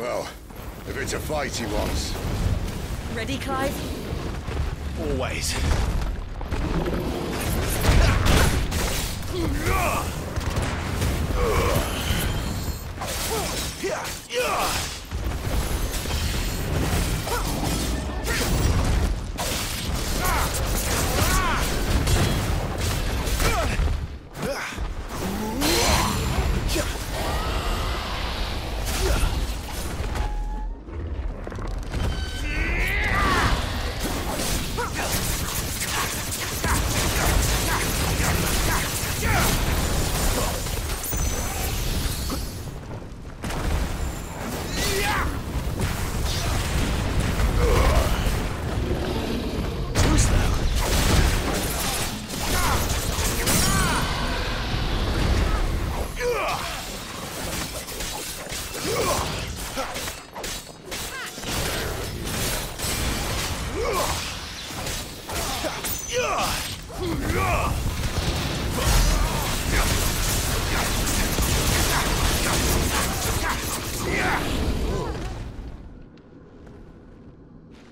Well, if it's a fight he wants. Ready, Clive? Always.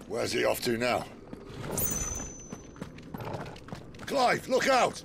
Where's he off to now? Clive, look out!